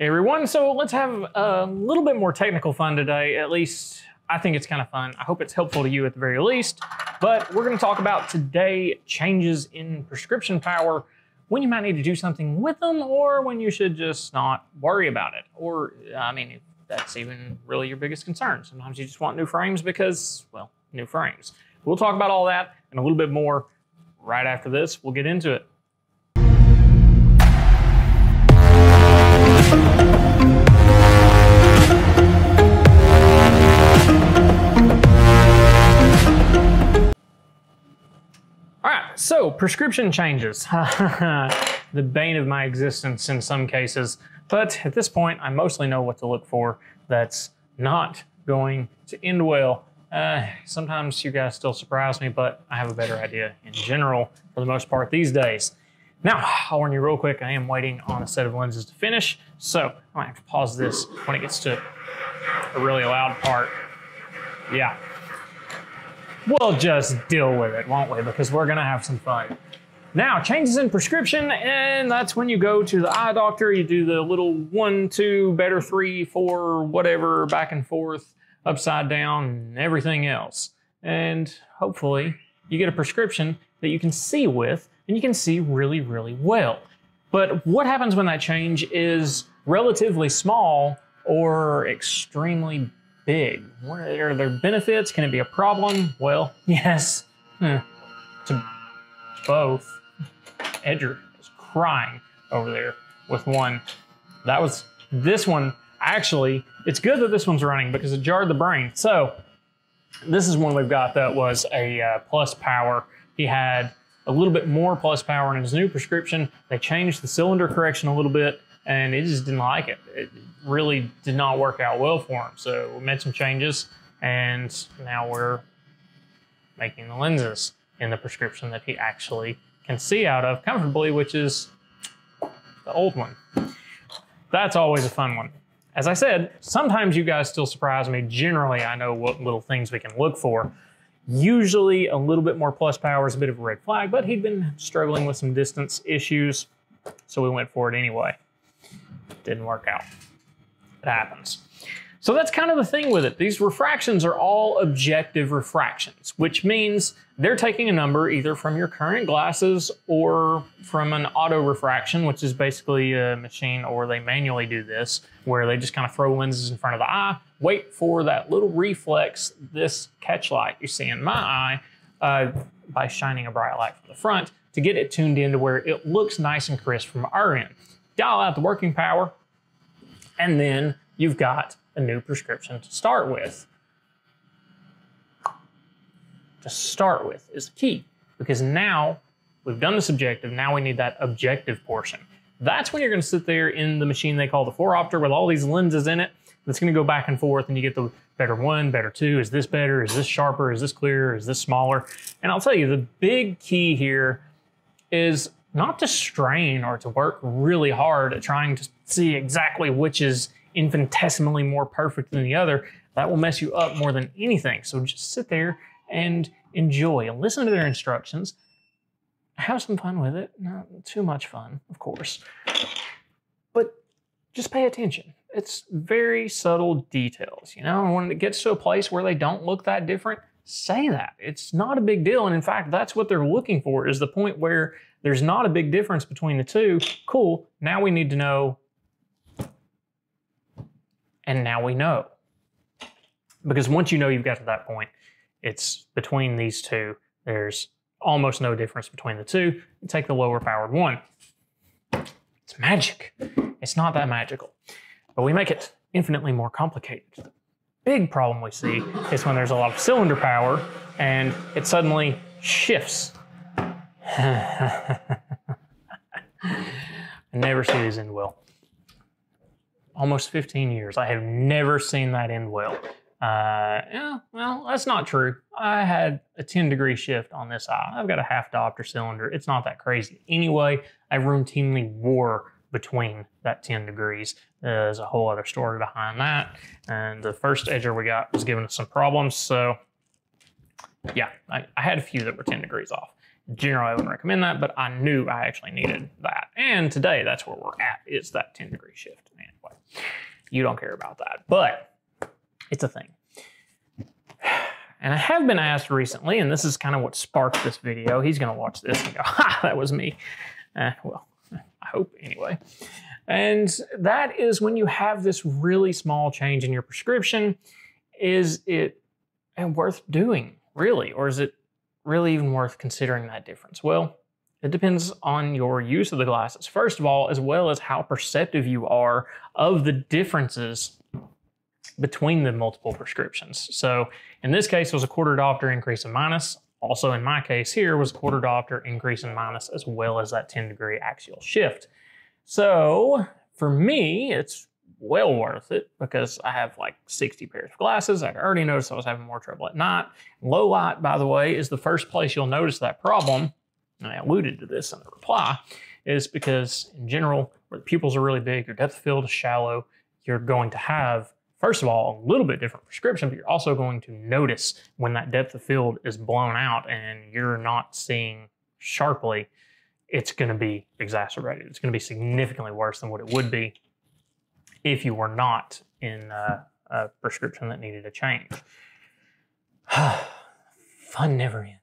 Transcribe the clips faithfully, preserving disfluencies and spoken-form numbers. Hey everyone, so let's have a little bit more technical fun today. At least I think it's kind of fun. I hope it's helpful to you at the very least. But we're gonna talk about today changes in prescription power, when you might need to do something with them or when you should just not worry about it. Or, I mean, if that's even really your biggest concern. Sometimes you just want new frames because, well, new frames. We'll talk about all that and a little bit more right after this. We'll get into it. So, prescription changes, the bane of my existence in some cases. But at this point, I mostly know what to look for that's not going to end well. Uh, sometimes you guys still surprise me, but I have a better idea in general for the most part these days. Now, I'll warn you real quick, I am waiting on a set of lenses to finish, so I might have to pause this when it gets to a really loud part. Yeah. We'll just deal with it, won't we? Because we're gonna have some fun. Now, changes in prescription, and that's when you go to the eye doctor, you do the little one, two, better three, four, whatever, back and forth, upside down, and everything else. And hopefully you get a prescription that you can see with, and you can see really, really well. But what happens when that change is relatively small or extremely big? Big. What are their benefits? Can it be a problem? Well, yes, eh, to both. Edger is crying over there with one. That was this one. Actually, it's good that this one's running because it jarred the brain. So this is one we've got that was a uh, plus power. He had a little bit more plus power in his new prescription. They changed the cylinder correction a little bit. And he just didn't like it. It really did not work out well for him. So we made some changes, and now we're making the lenses in the prescription that he actually can see out of comfortably, which is the old one. That's always a fun one. As I said, sometimes you guys still surprise me. Generally, I know what little things we can look for. Usually a little bit more plus power is a bit of a red flag, but he'd been struggling with some distance issues, so we went for it anyway. Didn't work out. It happens. So that's kind of the thing with it. These refractions are all objective refractions, which means they're taking a number either from your current glasses or from an auto refraction, which is basically a machine, or they manually do this, where they just kind of throw lenses in front of the eye, wait for that little reflex, this catch light you see in my eye, uh, by shining a bright light from the front to get it tuned in to where it looks nice and crisp from our end. Dial out the working power, and then you've got a new prescription to start with. To start with is key, because now we've done the subjective, now we need that objective portion. That's when you're gonna sit there in the machine they call the four-opter with all these lenses in it, that's gonna go back and forth, and you get the better one, better two, is this better, is this sharper, is this clearer, is this smaller? And I'll tell you, the big key here is not to strain or to work really hard at trying to see exactly which is infinitesimally more perfect than the other. That will mess you up more than anything. So just sit there and enjoy and listen to their instructions. Have some fun with it. Not too much fun, of course. But just pay attention. It's very subtle details, you know? And when it gets to a place where they don't look that different, say that. It's not a big deal. And in fact, that's what they're looking for, is the point where there's not a big difference between the two. Cool, now we need to know, and now we know. Because once you know you've got to that point, it's between these two, there's almost no difference between the two. Take the lower powered one. It's magic. It's not that magical, but we make it infinitely more complicated. Big problem we see is when there's a lot of cylinder power and it suddenly shifts. I never see these end well. Almost fifteen years, I have never seen that end well. Uh, yeah, well, that's not true. I had a ten degree shift on this eye. I've got a half diopter cylinder. It's not that crazy. Anyway, I routinely wore between that ten degrees. Uh, there's a whole other story behind that. And the first edger we got was giving us some problems. So yeah, I, I had a few that were ten degrees off. Generally, I wouldn't recommend that, but I knew I actually needed that. And today, that's where we're at, is that ten degree shift. Anyway, You don't care about that, but it's a thing. And I have been asked recently, and this is kind of what sparked this video. He's going to watch this and go, ha, that was me. Uh, well, I hope anyway. And that is when you have this really small change in your prescription, is it worth doing, really? Or is it really even worth considering that difference? Well, it depends on your use of the glasses, first of all, as well as how perceptive you are of the differences between the multiple prescriptions. So in this case, it was a quarter diopter increase in minus. Also in my case here was a quarter diopter increase in minus, as well as that ten degree axial shift. So for me, it's well worth it because I have like sixty pairs of glasses. I already noticed I was having more trouble at night. Low light, by the way, is the first place you'll notice that problem. And I alluded to this in the reply, is because in general, where the pupils are really big, your depth of field is shallow, you're going to have, first of all, a little bit different prescription, but you're also going to notice when that depth of field is blown out and you're not seeing sharply, it's gonna be exacerbated. It's gonna be significantly worse than what it would be if you were not in a, a prescription that needed a change. Fun never ends.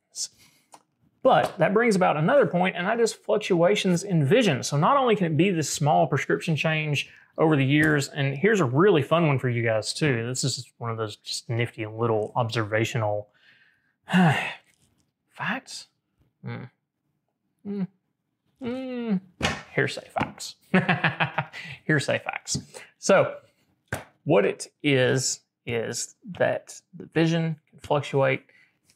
But that brings about another point, and that is fluctuations in vision. So not only can it be this small prescription change over the years, and here's a really fun one for you guys too. This is one of those just nifty little observational facts. Mm. Mm. Mm. Hearsay facts. Hearsay facts. So what it is, is that the vision can fluctuate,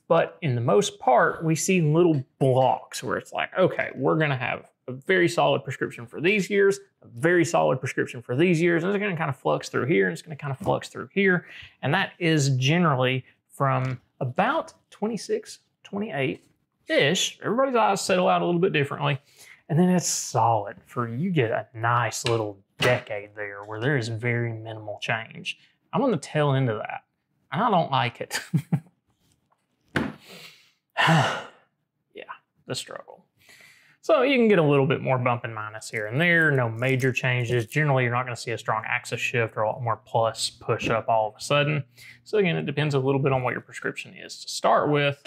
but in the most part, we see little blocks where it's like, okay, we're gonna have a very solid prescription for these years, a very solid prescription for these years, and it's gonna kind of flux through here, and it's gonna kind of flux through here. And that is generally from about twenty-six, twenty-eight-ish. Everybody's eyes settle out a little bit differently. And then it's solid for, you get a nice little decade there where there is very minimal change. I'm on the tail end of that. And I don't like it. Yeah, the struggle. So you can get a little bit more bump and minus here and there, no major changes. Generally, you're not gonna see a strong axis shift or a lot more plus push up all of a sudden. So again, it depends a little bit on what your prescription is to start with,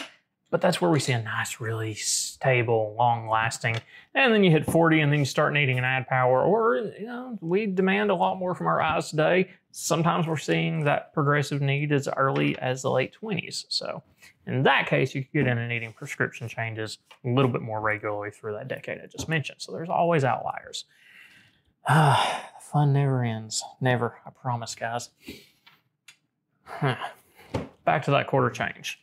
but that's where we see a nice, really stable, long lasting. And then you hit forty and then you start needing an ad power, or you know, we demand a lot more from our eyes today. Sometimes we're seeing that progressive need as early as the late twenties. So in that case, you could get into needing prescription changes a little bit more regularly through that decade I just mentioned. So there's always outliers. Ah, the fun never ends. Never, I promise, guys. Huh. Back to that quarter change.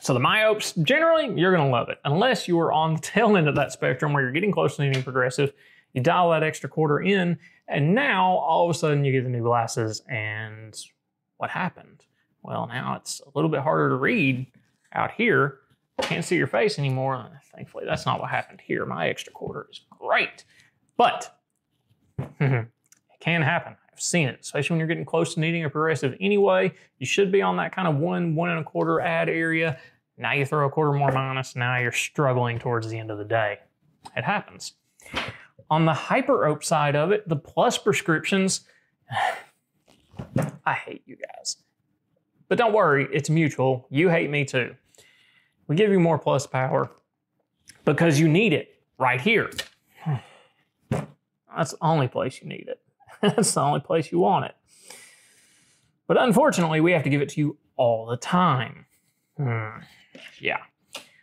So the myopes, generally, you're gonna love it. Unless you are on the tail end of that spectrum where you're getting close to needing progressive, you dial that extra quarter in, and now all of a sudden you get the new glasses, and what happened? Well, now it's a little bit harder to read out here. Can't see your face anymore. Thankfully, that's not what happened here. My extra quarter is great, but it can happen. I've seen it, especially when you're getting close to needing a progressive anyway. You should be on that kind of one, one and a quarter add area. Now you throw a quarter more minus. Now you're struggling towards the end of the day. It happens. On the hyperope side of it, the plus prescriptions, I hate you guys. But don't worry, it's mutual. You hate me too. We give you more plus power because you need it right here. That's the only place you need it. That's the only place you want it. But unfortunately, we have to give it to you all the time. Hmm. Yeah.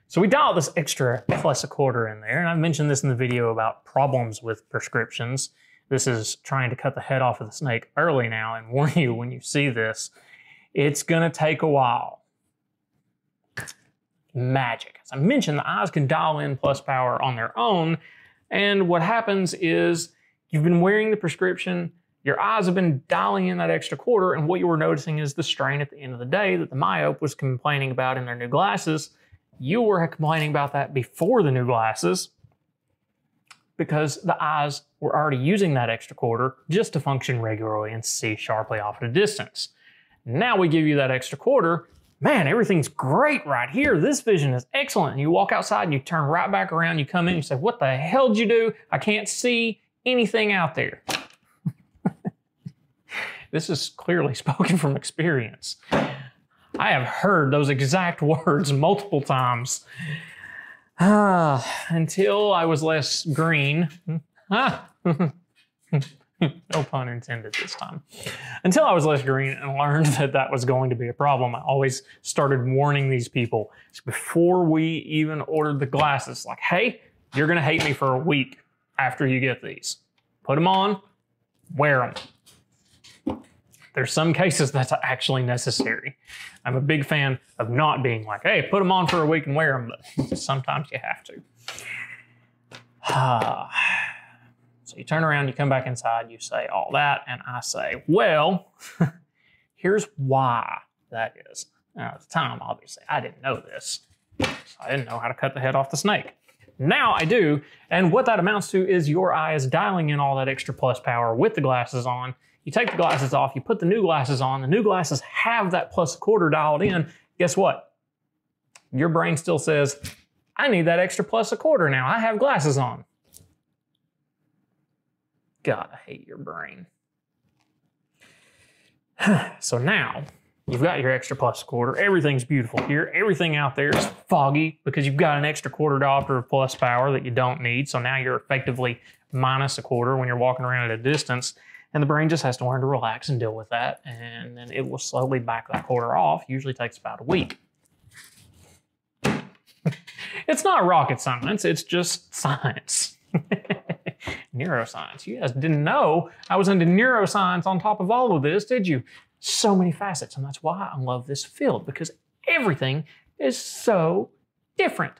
So we dial this extra plus a quarter in there. And I've mentioned this in the video about problems with prescriptions. This is trying to cut the head off of the snake early now, and warn you, when you see this, it's gonna take a while. Magic. As I mentioned, the eyes can dial in plus power on their own. And what happens is you've been wearing the prescription, your eyes have been dialing in that extra quarter, and what you were noticing is the strain at the end of the day that the myope was complaining about in their new glasses. You were complaining about that before the new glasses because the eyes were already using that extra quarter just to function regularly and see sharply off at a distance. Now we give you that extra quarter. Man, everything's great right here. This vision is excellent. And you walk outside and you turn right back around. You come in and you say, what the hell did you do? I can't see anything out there. This is clearly spoken from experience. I have heard those exact words multiple times. Ah, until I was less green. Ah. No pun intended this time. Until I was less green and learned that that was going to be a problem, I always started warning these people before we even ordered the glasses. Like, hey, you're going to hate me for a week after you get these. Put them on, wear them. There's some cases that's actually necessary. I'm a big fan of not being like, hey, put them on for a week and wear them, but sometimes you have to. So you turn around, you come back inside, you say all that, and I say, well, here's why that is. Now, at the time, obviously, I didn't know this. So I didn't know how to cut the head off the snake. Now I do, and what that amounts to is your eye is dialing in all that extra plus power with the glasses on. You take the glasses off, you put the new glasses on, the new glasses have that plus a quarter dialed in. Guess what? Your brain still says, I need that extra plus a quarter now. I have glasses on. God, I hate your brain. So now, you've got your extra plus quarter. Everything's beautiful here. Everything out there is foggy because you've got an extra quarter diopter of plus power that you don't need. So now you're effectively minus a quarter when you're walking around at a distance. And the brain just has to learn to relax and deal with that. And then it will slowly back that quarter off. Usually takes about a week. It's not rocket science. It's just science. Neuroscience. You guys didn't know I was into neuroscience on top of all of this, did you? So many facets, and that's why I love this field, because everything is so different.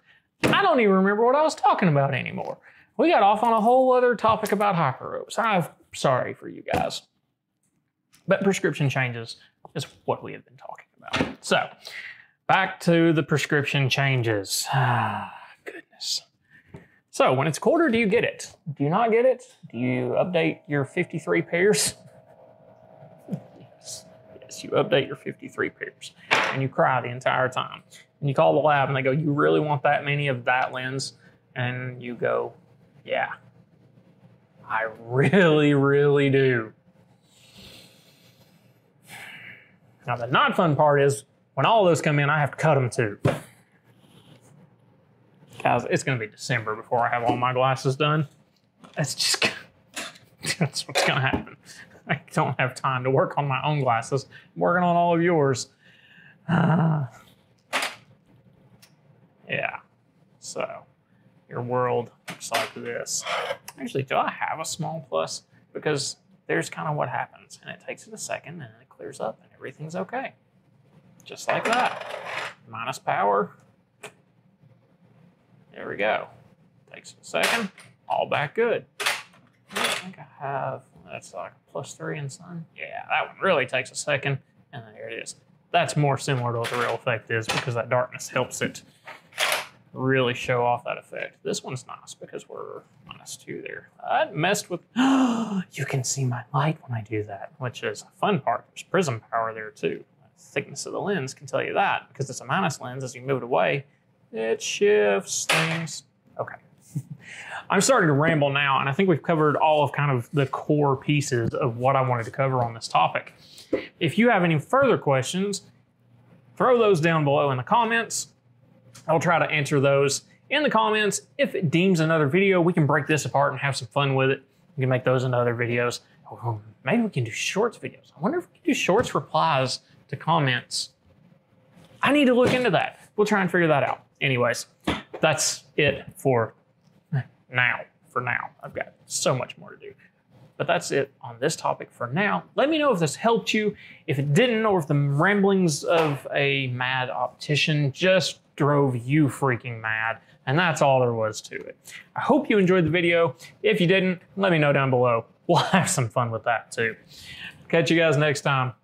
I don't even remember what I was talking about anymore. We got off on a whole other topic about hyperropes. I'm sorry for you guys. But prescription changes is what we have been talking about. So, back to the prescription changes. Ah, goodness. So when it's a quarter, do you get it? Do you not get it? Do you update your fifty-three pairs? Yes, yes, you update your fifty-three pairs and you cry the entire time. And you call the lab and they go, you really want that many of that lens? And you go, yeah, I really, really do. Now the not fun part is when all those come in, I have to cut them too. Guys, it's going to be December before I have all my glasses done. That's just, that's what's going to happen. I don't have time to work on my own glasses. I'm working on all of yours. Uh, yeah. So your world looks like this. Actually, do I have a small plus? Because there's kind of what happens. And it takes it a second and it clears up and everything's okay. Just like that. Minus power. There we go. Takes a second. All back good. I think I have, that's like a plus three in sun. Yeah, that one really takes a second. And there it is. That's more similar to what the real effect is because that darkness helps it really show off that effect. This one's nice because we're minus two there. I messed with, you can see my light when I do that, which is a fun part. There's prism power there too. The thickness of the lens can tell you that because it's a minus lens. As you move it away, it shifts things. Okay. I'm starting to ramble now, and I think we've covered all of kind of the core pieces of what I wanted to cover on this topic. If you have any further questions, throw those down below in the comments. I'll try to answer those in the comments. If it deems another video, we can break this apart and have some fun with it. We can make those into other videos. Oh, maybe we can do shorts videos. I wonder if we can do shorts replies to comments. I need to look into that. We'll try and figure that out. Anyways, that's it for now, for now. I've got so much more to do, but that's it on this topic for now. Let me know if this helped you. If it didn't, or if the ramblings of a mad optician just drove you freaking mad, and that's all there was to it. I hope you enjoyed the video. If you didn't, let me know down below. We'll have some fun with that too. Catch you guys next time.